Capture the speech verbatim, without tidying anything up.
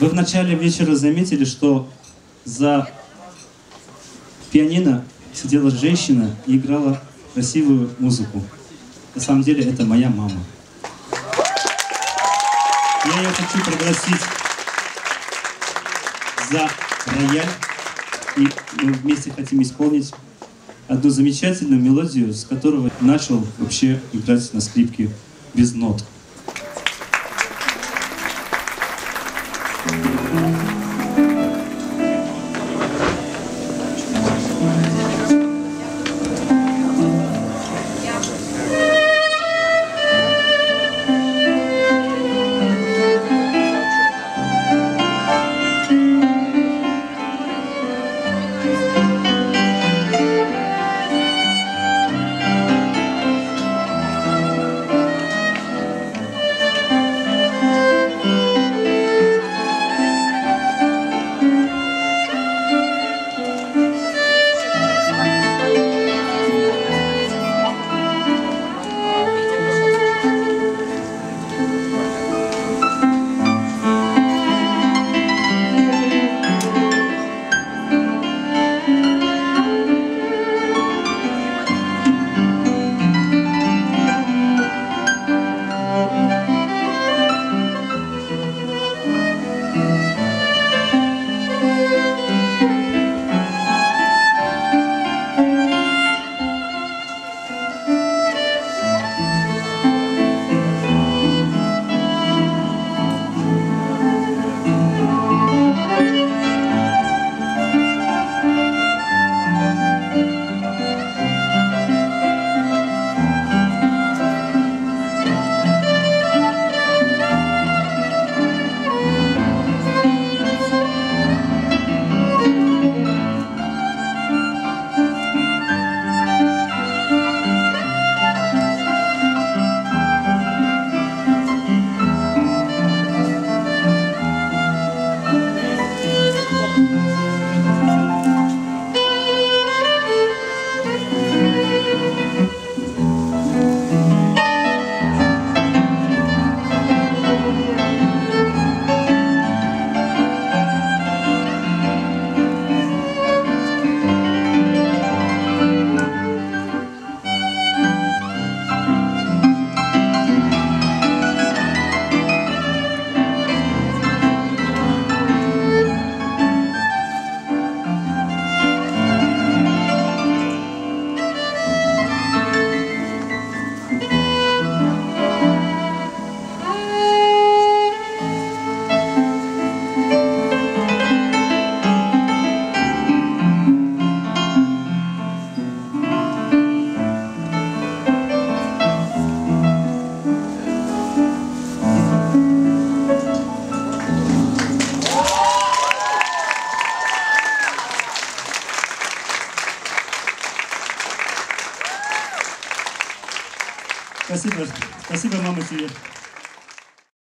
Вы в начале вечера заметили, что за пианино сидела женщина и играла красивую музыку. На самом деле это моя мама. Я ее хочу пригласить за рояль. И мы вместе хотим исполнить одну замечательную мелодию, с которой начал вообще играть на скрипке без нот. Спасибо, спасибо, мама, тебе.